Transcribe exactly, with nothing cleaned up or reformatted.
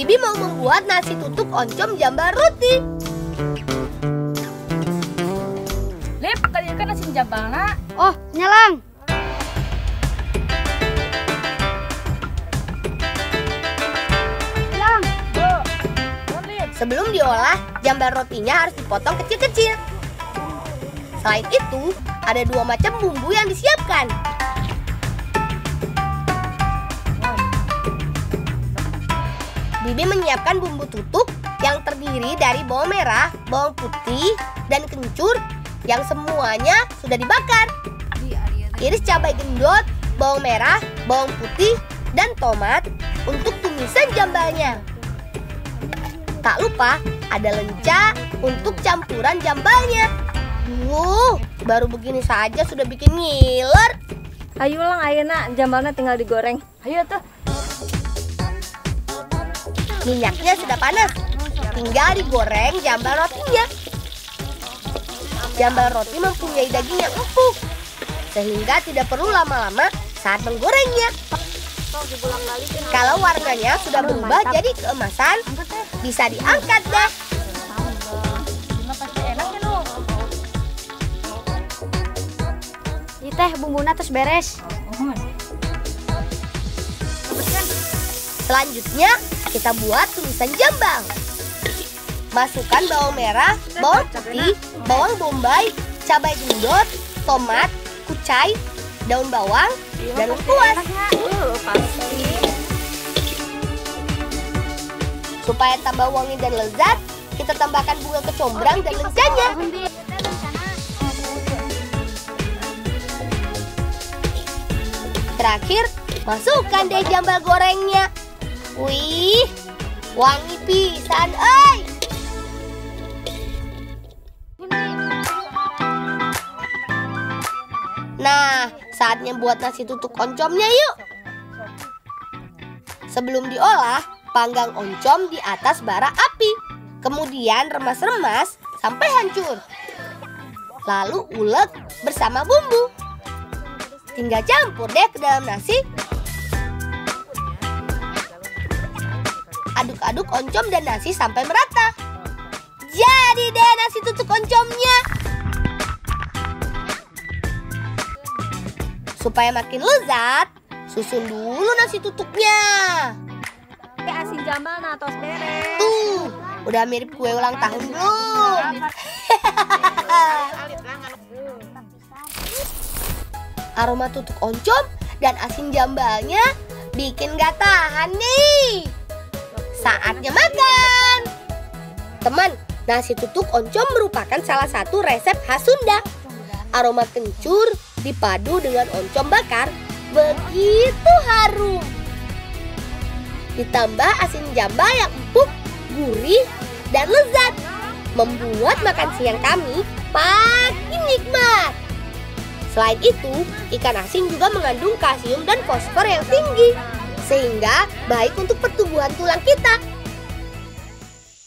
Bibi mau membuat nasi tutug oncom jambal roti. Lep, tadi kan nasi jambal nak. Oh, nyalang. Nyalang. Sebelum diolah, jambal rotinya harus dipotong kecil-kecil. Selain itu, ada dua macam bumbu yang disiapkan. Bibi menyiapkan bumbu tutup yang terdiri dari bawang merah, bawang putih, dan kencur yang semuanya sudah dibakar. Iris cabai gendot, bawang merah, bawang putih, dan tomat untuk tumisan jambalnya. Tak lupa ada lenca untuk campuran jambalnya. Wuh, baru begini saja sudah bikin ngiler. Ayo lang, ayo nak, jambalnya tinggal digoreng. Ayo tuh. Minyaknya sudah panas, tinggal digoreng jambal rotinya. Jambal roti mempunyai daging yang empuk, sehingga tidak perlu lama-lama saat menggorengnya. Kalau warnanya sudah berubah jadi keemasan, bisa diangkat deh. Ini teh bumbunya terus beres. Selanjutnya, kita buat tumisan jambal. Masukkan bawang merah, bawang putih, bawang bombay, cabai gendot, tomat, kucai, daun bawang, dan lengkuas. Supaya tambah wangi dan lezat, kita tambahkan bunga kecombrang dan lencanya. Terakhir, masukkan deh jambal gorengnya. Wih, wangi pisan, oi! Nah, saatnya buat nasi tutug oncomnya yuk. Sebelum diolah, panggang oncom di atas bara api. Kemudian remas-remas sampai hancur. Lalu ulek bersama bumbu. Tinggal campur deh ke dalam nasi. Aduk-aduk oncom dan nasi sampai merata. Jadi deh nasi tutug oncomnya. Supaya makin lezat, susun dulu nasi tutugnya. Kayak asin jambal nah, tos beres. Tuh, udah mirip kue ulang tahun belum? Aroma tutug oncom dan asin jambalnya bikin gak tahan nih. Saatnya makan. Teman, nasi tutug oncom merupakan salah satu resep khas Sunda. Aroma kencur dipadu dengan oncom bakar begitu harum. Ditambah asin jambal yang empuk, gurih, dan lezat. Membuat makan siang kami makin nikmat. Selain itu, ikan asin juga mengandung kalsium dan fosfor yang tinggi, sehingga baik untuk pertumbuhan tulang kita.